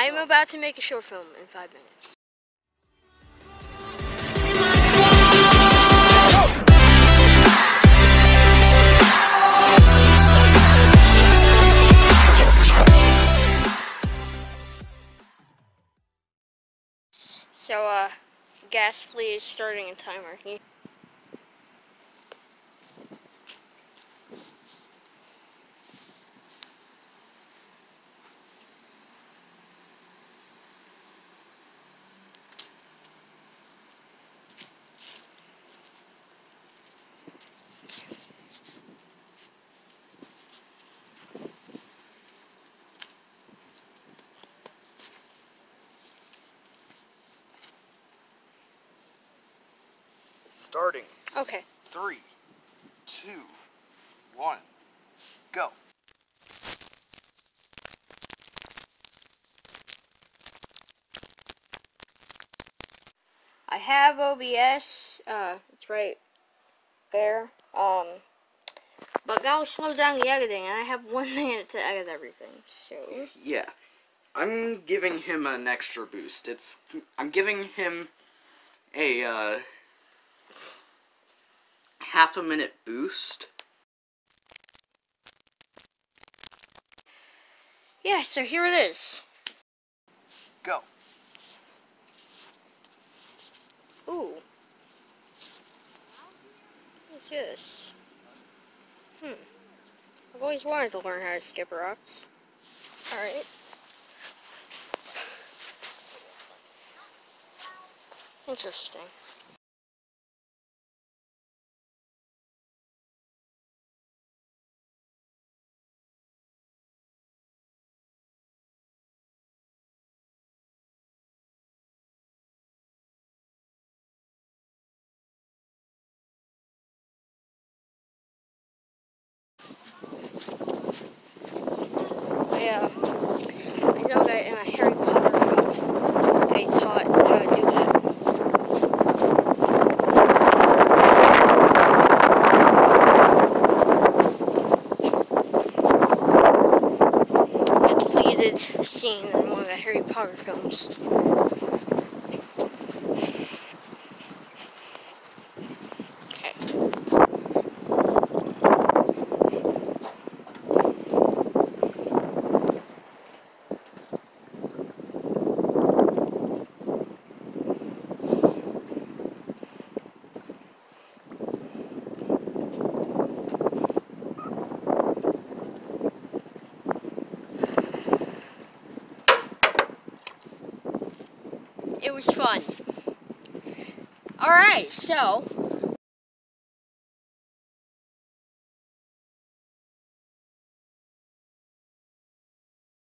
I'm about to make a short film in 5 minutes. So, Ghastly is starting a timer. Starting. Okay. 3, 2, 1, go. I have OBS, it's right there, but now slow down the editing, and I have 1 minute to edit everything, so. Yeah, I'm giving him an extra boost. I'm giving him a, half-a-minute boost. Yeah, so here it is. Go. Ooh. What's this? I've always wanted to learn how to skip rocks. Alright. Interesting. I know that in a Harry Potter film, they taught how to do that. It's a deleted scene in one of the Harry Potter films. It was fun. Alright, so